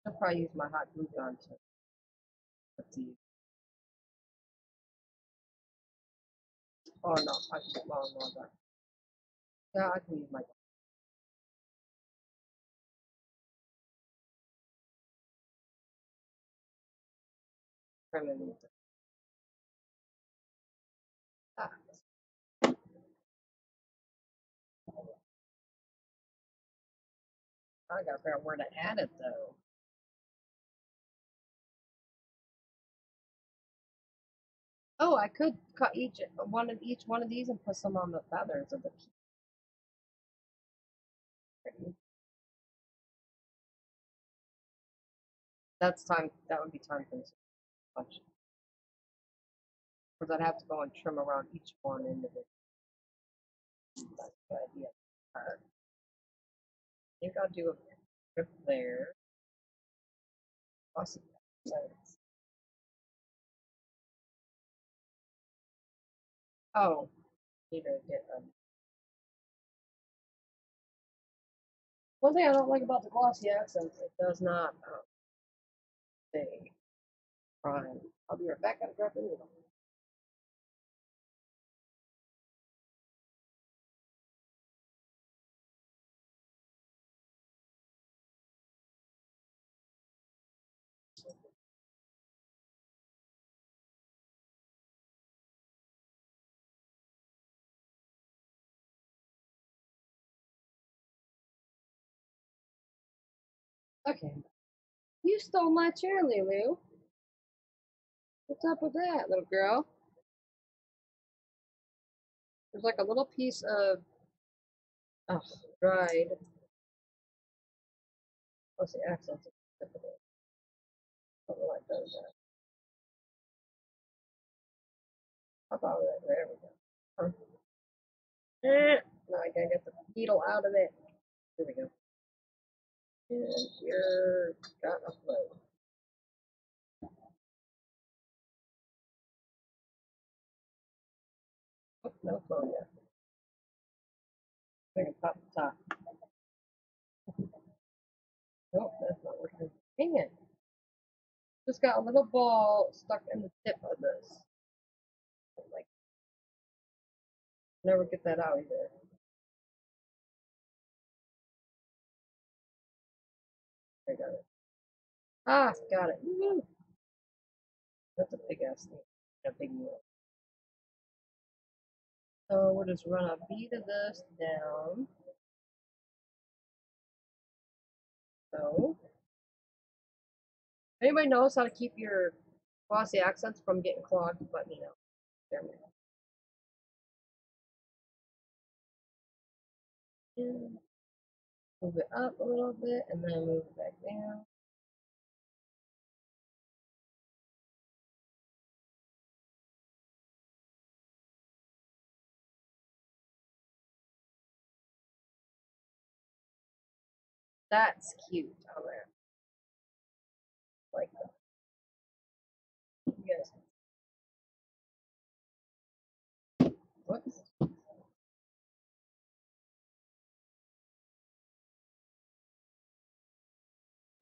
I'll probably use my hot glue gun too. Let's see. Oh no, I can get long longer. Yeah, I can use my gun. I'm gonna need this. I gotta figure out where to add it though. Oh, I could cut each one of these and put some on the feathers of the key. That's time. That would be time consuming. Because I'd have to go and trim around each one individually. That's a good idea. I think I'll do a strip there. Awesome. Nice. Oh, need to get them. One thing I don't like about the glossy accents, it does not stay prime. I'll be right back. I'll grab the needle. Okay. You stole my chair, Leeloo. What's up with that, little girl? There's like a little piece of dried. What's the accent? Something like those. How about that? There we go. Huh. Now I gotta get the needle out of it. There we go. And here, got a float. Oh, no float yet. I can pop the top. Nope, that's not working. Dang it. Just got a little ball stuck in the tip of this. Like, never get that out either. I got it. Ah, got it. Woo. That's a big ass thing. A big needle. So we'll just run a bead of this down. So, anybody knows how to keep your glossy accents from getting clogged? Let me know. There we go. And move it up a little bit and then move it back down. That's cute on there. Like that. Yes. Whoops.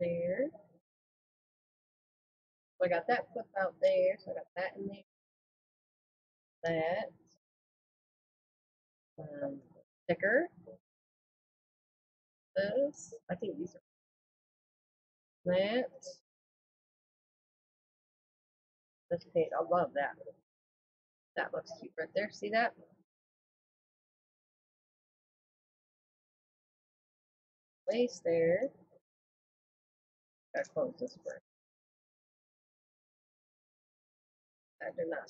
There. So I got that flip out there, so I got that in there. That. Sticker. This. I think these are. That. this page. I love that. That looks cute right there. See that? Place there. Gotta close this first. I do not.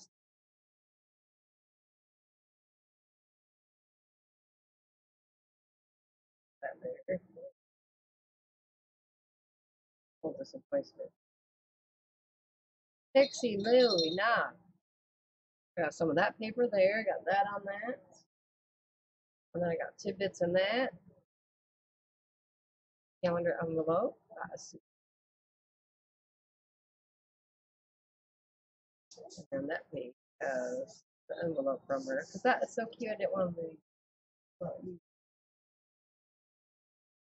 That there. Hold this in place there. Pixie, Lily, nah. Got some of that paper there. Got that on that. And then I got tidbits in that. Calendar envelope. And that page has the envelope from her. Because that is so cute. I didn't want to leave.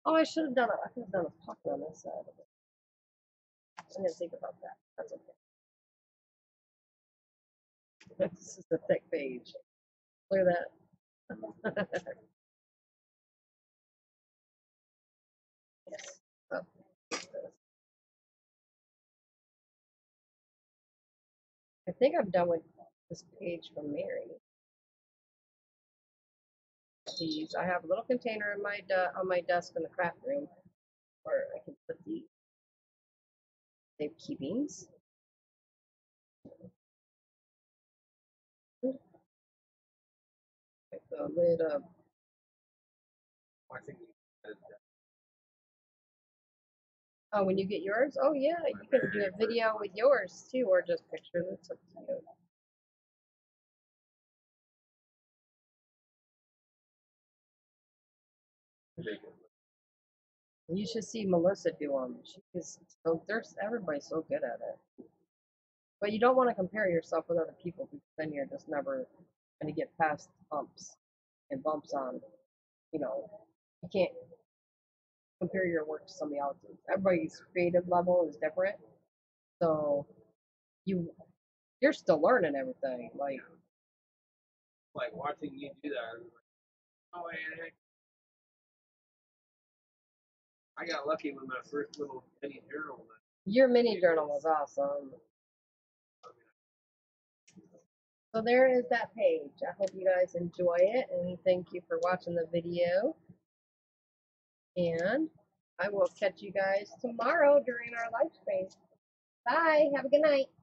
Oh, I should have done it. I could have done a pocket on this side of it. I didn't think about that. That's okay. This is a thick page. Clear that. Yes. Oh. I think I'm done with this page from Mary. These I have a little container in my on my desk in the craft room where I can put these safe keepings. The lid up. Oh, when you get yours? Oh, yeah, you can do a video with yours too, or just pictures. It's up to you. You should see Melissa do them. She's so everybody's so good at it. But you don't want to compare yourself with other people because then you're just never going to get past humps and bumps on. You know, you can't compare your work to somebody else's. Everybody's creative level is different, so you're still learning everything. Like watching you do that. Oh, man. I got lucky with my first little mini journal. Your mini journal was awesome. So there is that page. I hope you guys enjoy it, and thank you for watching the video. And I will catch you guys tomorrow during our live stream. Bye. Have a good night.